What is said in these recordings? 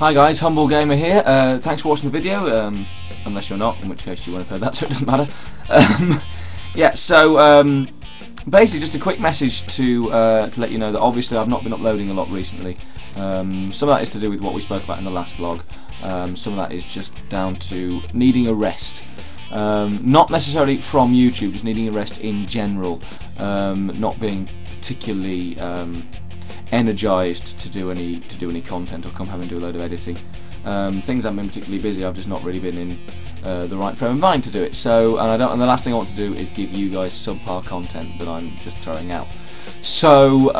Hi guys, Humble Gamer here. Thanks for watching the video, unless you're not, in which case you won't have heard that, so it doesn't matter. Yeah, so basically just a quick message to let you know that obviously I've not been uploading a lot recently. Some of that is to do with what we spoke about in the last vlog. Some of that is just down to needing a rest. Not necessarily from YouTube, just needing a rest in general. Not being particularly energized to do any content or come home and do a load of editing. Things haven't been particularly busy. I've just not really been in the right frame of mind to do it. So, and the last thing I want to do is give you guys subpar content that I'm just throwing out. So,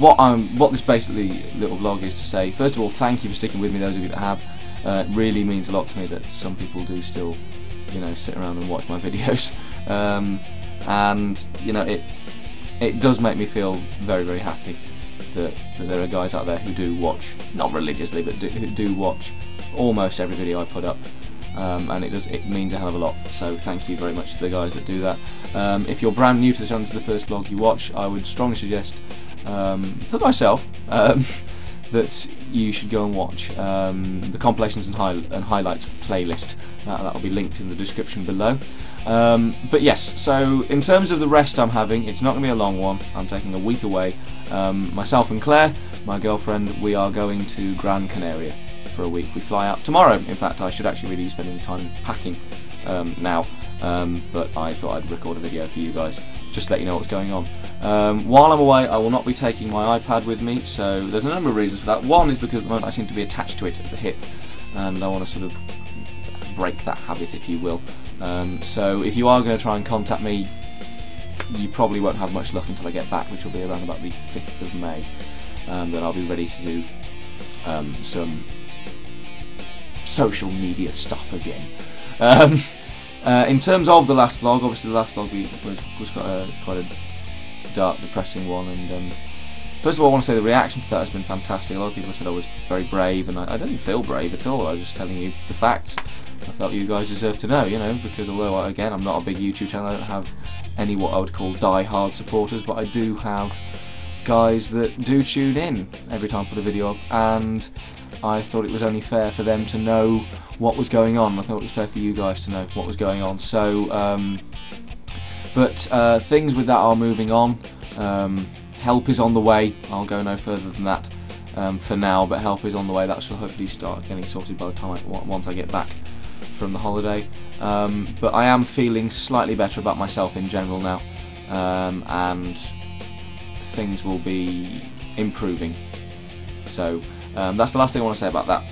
what this basically little vlog is to say. First of all, thank you for sticking with me, those of you that have. It really means a lot to me that some people do still, you know, sit around and watch my videos, and you know, it does make me feel very, very happy that there are guys out there who do watch, not religiously, but who do watch almost every video I put up, and it means a hell of a lot. So thank you very much to the guys that do that. If you're brand new to the channel, this is the first vlog you watch, I would strongly suggest, for myself, that you should go and watch the compilations and highlights playlist. That will be linked in the description below. But yes, so in terms of the rest I'm having, it's not going to be a long one. I'm taking a week away. Myself and Claire, my girlfriend, we are going to Gran Canaria for a week. We fly out tomorrow. In fact, I should actually really be spending time packing now, but I thought I'd record a video for you guys, just to let you know what's going on. While I'm away, I will not be taking my iPad with me, so there's a number of reasons for that. One is because at the moment I seem to be attached to it at the hip, and I want to sort of break that habit, if you will. So if you are going to try and contact me, you probably won't have much luck until I get back, which will be around about the 5th of May. Then I'll be ready to do some social media stuff again. In terms of the last vlog, obviously the last vlog was quite a dark, depressing one, and first of all I want to say the reaction to that has been fantastic. A lot of people said I was very brave, and I didn't feel brave at all. I was just telling you the facts I felt you guys deserve to know, you know, because although, again, I'm not a big YouTube channel, I don't have any what I would call die-hard supporters, but I do have guys that do tune in every time I put a video up, and I thought it was only fair for them to know what was going on. I thought it was fair for you guys to know what was going on. So, but things with that are moving on. Help is on the way. I'll go no further than that for now, but help is on the way. That shall hopefully start getting sorted by the time once I get back from the holiday. But I am feeling slightly better about myself in general now, and things will be improving. So. That's the last thing I want to say about that.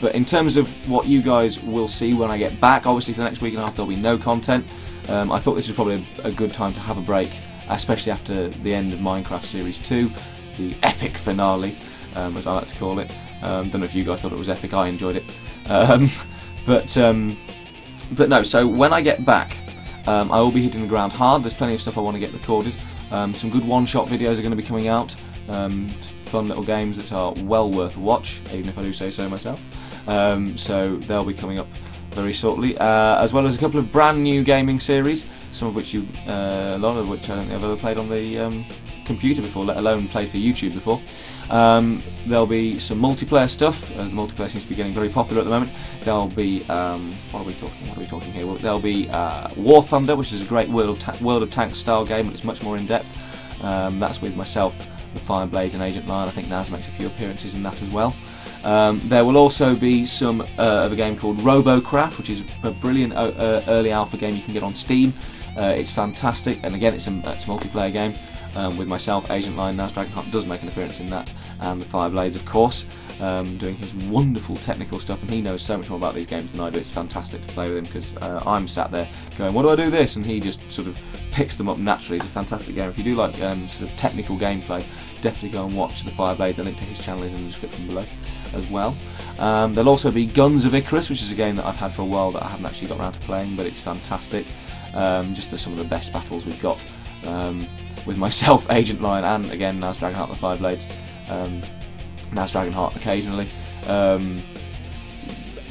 But in terms of what you guys will see when I get back, obviously for the next week and a half there'll be no content. I thought this was probably a good time to have a break, especially after the end of Minecraft Series 2, the epic finale, as I like to call it. Don't know if you guys thought it was epic, I enjoyed it. But no, so when I get back, I will be hitting the ground hard. There's plenty of stuff I want to get recorded. Some good one-shot videos are going to be coming out. Fun little games that are well worth a watch, even if I do say so myself. So they'll be coming up very shortly, as well as a couple of brand new gaming series, some of which a lot of which I don't think I've ever played on the computer before, let alone played for YouTube before. There'll be some multiplayer stuff, as the multiplayer seems to be getting very popular at the moment. There'll be what are we talking here? Well, there'll be War Thunder, which is a great World of Tanks style game, but it's much more in depth. That's with myself, the Fireblades and Agent Lion. I think Naz makes a few appearances in that as well. There will also be some of a game called RoboCraft, which is a brilliant early alpha game you can get on Steam. It's fantastic, and again it's a multiplayer game with myself, Agent Lion. Naz Dragonheart does make an appearance in that, and the Fireblades of course, doing his wonderful technical stuff, and he knows so much more about these games than I do. It's fantastic to play with him, because I'm sat there going, what do I do this? And he just sort of picks them up naturally. It's a fantastic game. If you do like sort of technical gameplay, definitely go and watch the Fireblades. The link to his channel is in the description below as well. There'll also be Guns of Icarus, which is a game that I've had for a while that I haven't actually got around to playing, but it's fantastic. Just some of the best battles we've got with myself, Agent Lion, and again Naz Dragonheart, the Fireblades. Naz Dragonheart occasionally.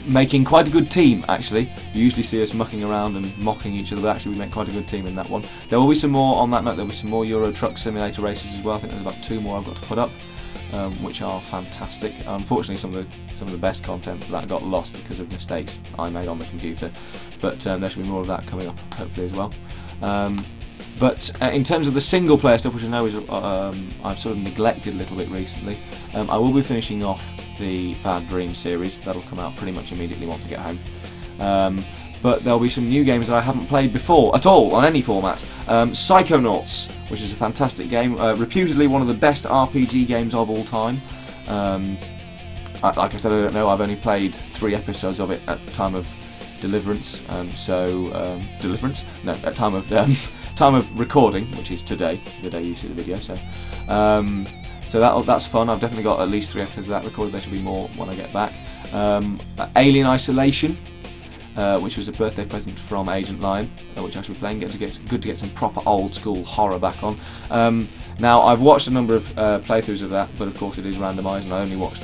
Making quite a good team, actually. You usually see us mucking around and mocking each other, but actually we make quite a good team in that one. There will be some more on that note. There will be some more Euro Truck Simulator races as well. I think there's about 2 more I've got to put up. which are fantastic. Unfortunately, some of the best content for that got lost because of mistakes I made on the computer, but there should be more of that coming up hopefully as well. But in terms of the single player stuff, which I know is I've sort of neglected a little bit recently, I will be finishing off the Bad Dreams series. That'll come out pretty much immediately once I get home. But there'll be some new games that I haven't played before at all on any format. Psychonauts, which is a fantastic game, reputedly one of the best RPG games of all time. Like I said, I don't know. I've only played 3 episodes of it at the time of deliverance. Deliverance? No, at time of recording, which is today, the day you see the video. So that's fun. I've definitely got at least 3 episodes of that recorded. There should be more when I get back. Alien Isolation, which was a birthday present from Agent Lion, which I should be playing. Good to get some proper old school horror back on. Now I've watched a number of playthroughs of that, but of course it is randomised, and I only watched.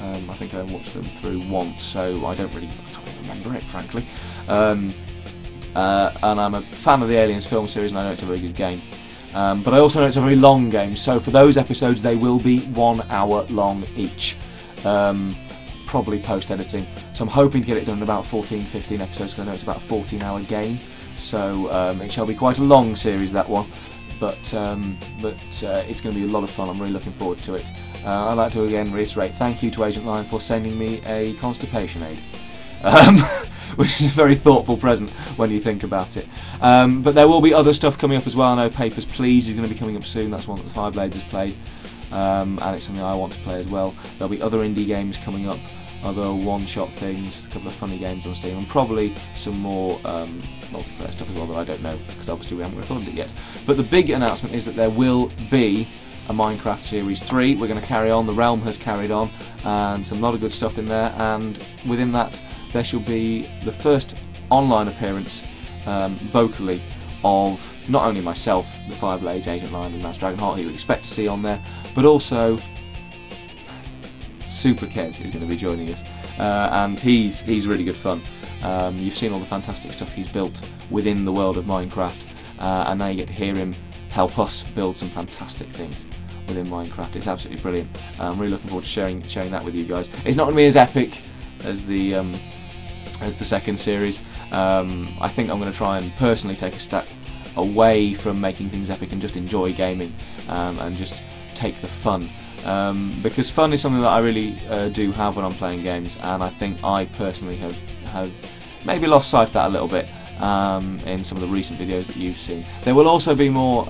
I think I watched them through once, so I can't really remember it, frankly. And I'm a fan of the Aliens film series, and I know it's a very good game. But I also know it's a very long game, so for those episodes they will be 1 hour long each, probably post-editing. So I'm hoping to get it done in about 14–15 episodes, because I know it's about a 14-hour game. So it shall be quite a long series, that one, but it's going to be a lot of fun. I'm really looking forward to it. I'd like to again reiterate thank you to Agent Lion for sending me a constipation aid. Which is a very thoughtful present when you think about it. But there will be other stuff coming up as well. I know Papers, Please is going to be coming up soon. That's one that the Fireblades has played, and it's something I want to play as well. There'll be other indie games coming up, other one-shot things, a couple of funny games on Steam, and probably some more multiplayer stuff as well that I don't know, because obviously we haven't recorded it yet. But the big announcement is that there will be a Minecraft Series 3. We're going to carry on. The Realm has carried on, and some lot of good stuff in there, and within that there shall be the first online appearance vocally of not only myself, the Fireblades, Agent Lion and Naz Dragonheart, who you expect to see on there, but also SuperKez is going to be joining us, and he's really good fun. You've seen all the fantastic stuff he's built within the world of Minecraft, and now you get to hear him help us build some fantastic things within Minecraft. It's absolutely brilliant. I'm really looking forward to sharing that with you guys. It's not going to be as epic as the second series. I think I'm going to try and personally take a step away from making things epic and just enjoy gaming, and just take the fun, because fun is something that I really do have when I'm playing games, and I think I personally have maybe lost sight of that a little bit in some of the recent videos that you've seen. There will also be more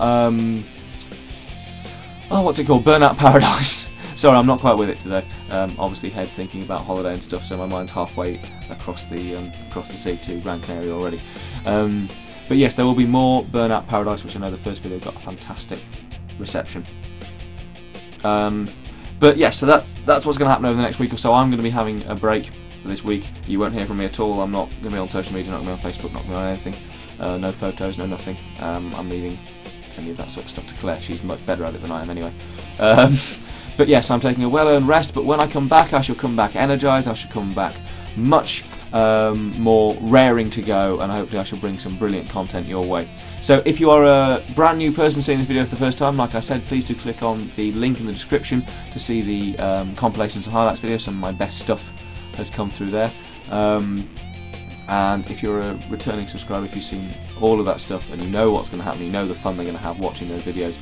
what's it called? Burnout Paradise. Sorry, I'm not quite with it today. Obviously, head thinking about holiday and stuff, so my mind's halfway across the sea to Gran Canaria already. But yes, there will be more Burnout Paradise, which I know the first video got a fantastic reception. But yes, so that's what's going to happen over the next week or so. I'm going to be having a break for this week. You won't hear from me at all. I'm not going to be on social media, not going to be on Facebook, not going to be on anything. No photos, no nothing. I'm leaving any of that sort of stuff to Claire. She's much better at it than I am anyway. But yes, I'm taking a well-earned rest, but when I come back, I shall come back energised, I shall come back much more raring to go, and hopefully I shall bring some brilliant content your way. So if you are a brand new person seeing this video for the first time, like I said, please do click on the link in the description to see the compilations and highlights video. Some of my best stuff has come through there. And if you're a returning subscriber, if you've seen all of that stuff and you know what's going to happen, you know the fun they're going to have watching those videos,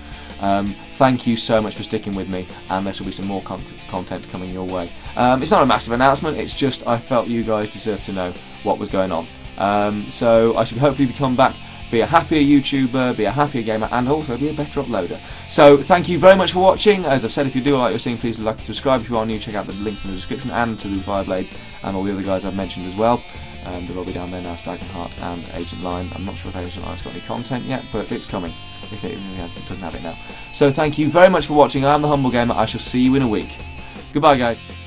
thank you so much for sticking with me, and there shall be some more content coming your way. It's not a massive announcement, it's just I felt you guys deserved to know what was going on. So I should hopefully come back, be a happier YouTuber, be a happier gamer, and also be a better uploader. So thank you very much for watching. As I've said, if you do like what you're seeing, please like and subscribe. If you are new, check out the links in the description and to the Fireblades and all the other guys I've mentioned as well. They'll all be down there now, Naz Dragonheart and Agent Lion. I'm not sure if Agent Lion's got any content yet, but it's coming, if it doesn't have it now. So thank you very much for watching. I'm the Humble Gamer. I shall see you in a week. Goodbye, guys.